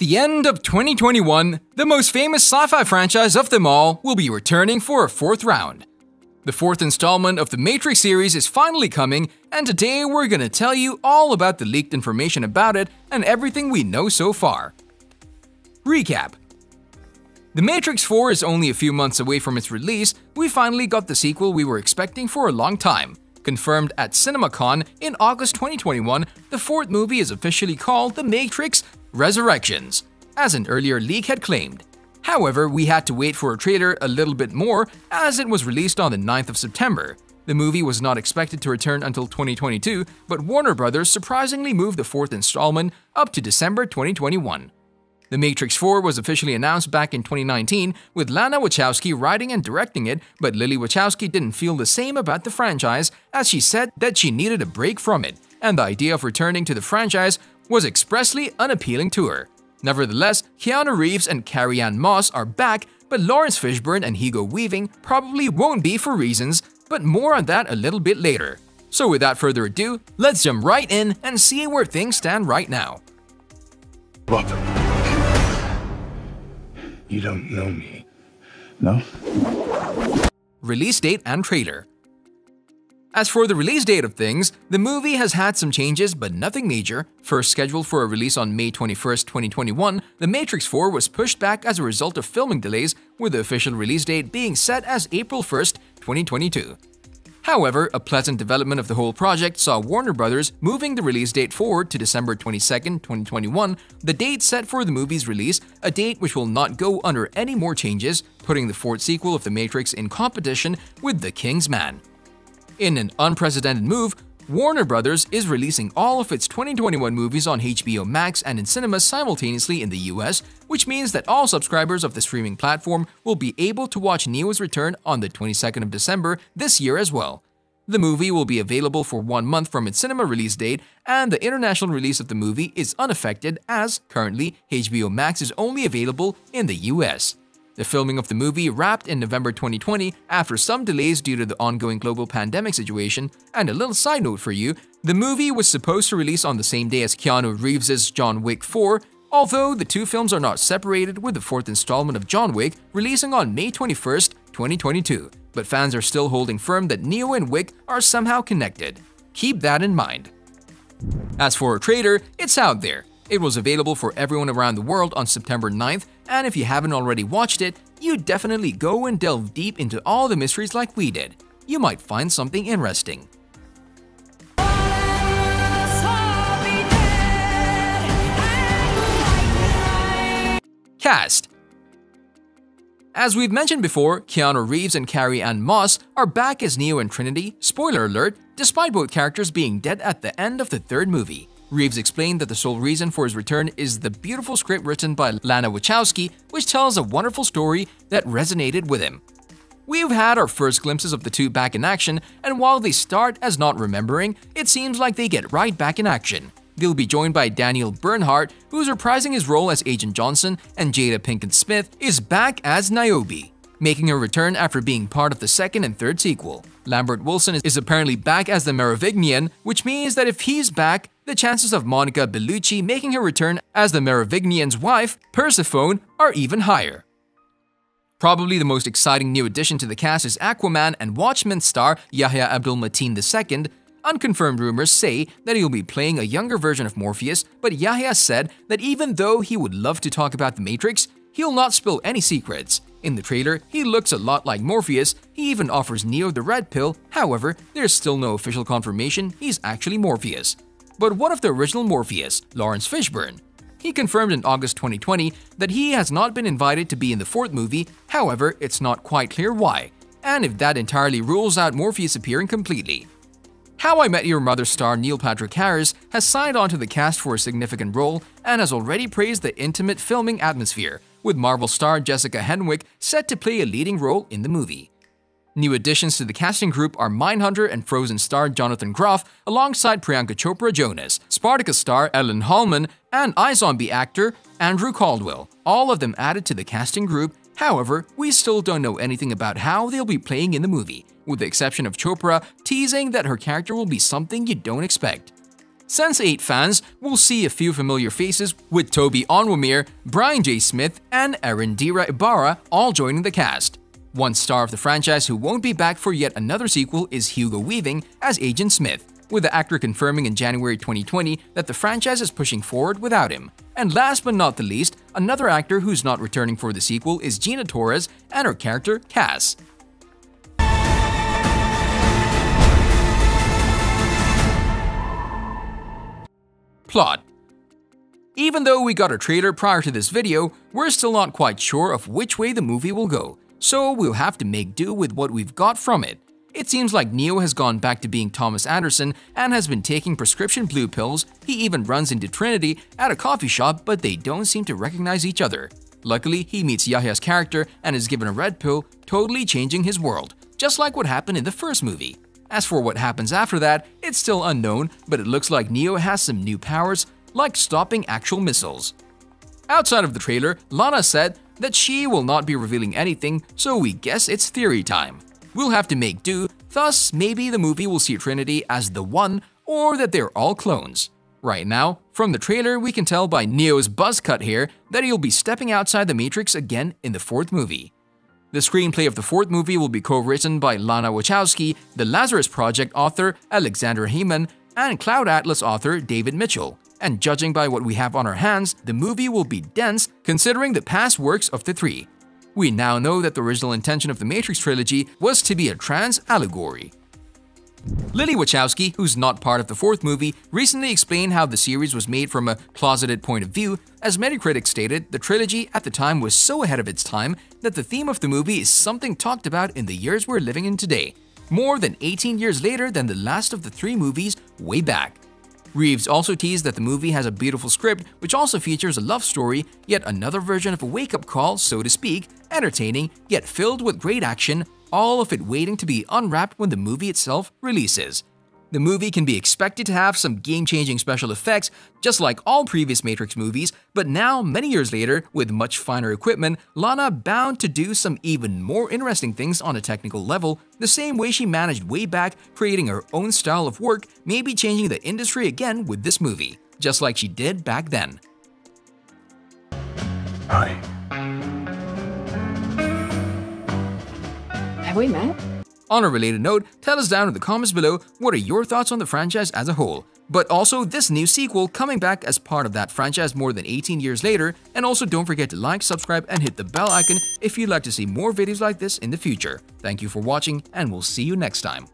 the end of 2021, the most famous sci-fi franchise of them all will be returning for a fourth round. The fourth installment of the Matrix series is finally coming, and today we're gonna tell you all about the leaked information about it and everything we know so far. Recap. The Matrix 4 is only a few months away from its release. We finally got the sequel we were expecting for a long time. Confirmed at CinemaCon in August 2021, the fourth movie is officially called The Matrix Resurrections, as an earlier leak had claimed. However, we had to wait for a trailer a little bit more as it was released on the 9th of September. The movie was not expected to return until 2022, but Warner Brothers surprisingly moved the fourth installment up to December 2021. The Matrix 4 was officially announced back in 2019, with Lana Wachowski writing and directing it, but Lily Wachowski didn't feel the same about the franchise, as she said that she needed a break from it, and the idea of returning to the franchise was expressly unappealing to her. Nevertheless, Keanu Reeves and Carrie-Anne Moss are back, but Lawrence Fishburne and Hugo Weaving probably won't be for reasons, but more on that a little bit later. So without further ado, let's jump right in and see where things stand right now. Welcome. You don't know me, no? Release date and trailer. As for the release date of things, the movie has had some changes but nothing major. First scheduled for a release on May 21st, 2021, The Matrix 4 was pushed back as a result of filming delays, with the official release date being set as April 1st, 2022. However, a pleasant development of the whole project saw Warner Brothers moving the release date forward to December 22nd, 2021, the date set for the movie's release, a date which will not go under any more changes, putting the fourth sequel of The Matrix in competition with The King's Man. In an unprecedented move, Warner Brothers is releasing all of its 2021 movies on HBO Max and in cinemas simultaneously in the US, which means that all subscribers of the streaming platform will be able to watch Neo's return on the 22nd of December this year as well. The movie will be available for 1 month from its cinema release date, and the international release of the movie is unaffected as, currently, HBO Max is only available in the US. The filming of the movie wrapped in November 2020 after some delays due to the ongoing global pandemic situation. And a little side note for you, the movie was supposed to release on the same day as Keanu Reeves' John Wick 4, although the two films are not separated, with the fourth installment of John Wick releasing on May 21st, 2022. But fans are still holding firm that Neo and Wick are somehow connected. Keep that in mind. As for a trailer, it's out there. It was available for everyone around the world on September 9th, and if you haven't already watched it, you definitely go and delve deep into all the mysteries like we did. You might find something interesting. Cast. As we've mentioned before, Keanu Reeves and Carrie-Anne Moss are back as Neo and Trinity, spoiler alert, despite both characters being dead at the end of the third movie. Reeves explained that the sole reason for his return is the beautiful script written by Lana Wachowski, which tells a wonderful story that resonated with him. We've had our first glimpses of the two back in action, and while they start as not remembering, it seems like they get right back in action. They'll be joined by Daniel Bernhardt, who's reprising his role as Agent Johnson, and Jada Pinkett Smith is back as Niobe, making her return after being part of the second and third sequel. Lambert Wilson is apparently back as the Merovingian, which means that if he's back, the chances of Monica Bellucci making her return as the Merovingian's wife, Persephone, are even higher. Probably the most exciting new addition to the cast is Aquaman and Watchmen star Yahya Abdul-Mateen II. Unconfirmed rumors say that he'll be playing a younger version of Morpheus, but Yahya said that even though he would love to talk about The Matrix, he'll not spill any secrets. In the trailer, he looks a lot like Morpheus, he even offers Neo the red pill, however, there's still no official confirmation he's actually Morpheus. But what of the original Morpheus, Lawrence Fishburne? He confirmed in August 2020 that he has not been invited to be in the fourth movie, however, it's not quite clear why, and if that entirely rules out Morpheus appearing completely. How I Met Your Mother star Neil Patrick Harris has signed on to the cast for a significant role and has already praised the intimate filming atmosphere, with Marvel star Jessica Henwick set to play a leading role in the movie. New additions to the casting group are Mindhunter and Frozen star Jonathan Groff, alongside Priyanka Chopra Jonas, Spartacus star Ellen Hallman, and iZombie actor Andrew Caldwell, all of them added to the casting group. However, we still don't know anything about how they'll be playing in the movie, with the exception of Chopra teasing that her character will be something you don't expect. Sense8 fans will see a few familiar faces with Toby Onwumere, Brian J. Smith, and Erindira Ibarra all joining the cast. One star of the franchise who won't be back for yet another sequel is Hugo Weaving as Agent Smith, with the actor confirming in January 2020 that the franchise is pushing forward without him. And last but not the least, another actor who's not returning for the sequel is Gina Torres and her character Cass. Plot. Even though we got a trailer prior to this video, we're still not quite sure of which way the movie will go, so we'll have to make do with what we've got from it. It seems like Neo has gone back to being Thomas Anderson and has been taking prescription blue pills. He even runs into Trinity at a coffee shop, but they don't seem to recognize each other. Luckily, he meets Yahya's character and is given a red pill, totally changing his world, just like what happened in the first movie. As for what happens after that, it's still unknown, but it looks like Neo has some new powers, like stopping actual missiles. Outside of the trailer, Lana said that she will not be revealing anything, so we guess it's theory time. We'll have to make do, thus maybe the movie will see Trinity as the One or that they're all clones. Right now, from the trailer, we can tell by Neo's buzz cut here that he'll be stepping outside the Matrix again in the fourth movie. The screenplay of the fourth movie will be co-written by Lana Wachowski, The Lazarus Project author Alexander Heyman, and Cloud Atlas author David Mitchell. And judging by what we have on our hands, the movie will be dense considering the past works of the three. We now know that the original intention of the Matrix trilogy was to be a trans allegory. Lily Wachowski, who's not part of the fourth movie, recently explained how the series was made from a closeted point of view. As many critics stated, the trilogy at the time was so ahead of its time that the theme of the movie is something talked about in the years we're living in today, more than 18 years later than the last of the three movies way back. Reeves also teased that the movie has a beautiful script which also features a love story, yet another version of a wake-up call, so to speak, entertaining yet filled with great action, all of it waiting to be unwrapped when the movie itself releases. The movie can be expected to have some game-changing special effects, just like all previous Matrix movies, but now, many years later, with much finer equipment, Lana bound to do some even more interesting things on a technical level, the same way she managed way back, creating her own style of work, maybe changing the industry again with this movie, just like she did back then. Hi. Have we met? On a related note, tell us down in the comments below what are your thoughts on the franchise as a whole, but also this new sequel coming back as part of that franchise more than 18 years later, and also don't forget to like, subscribe, and hit the bell icon if you'd like to see more videos like this in the future. Thank you for watching, and we'll see you next time.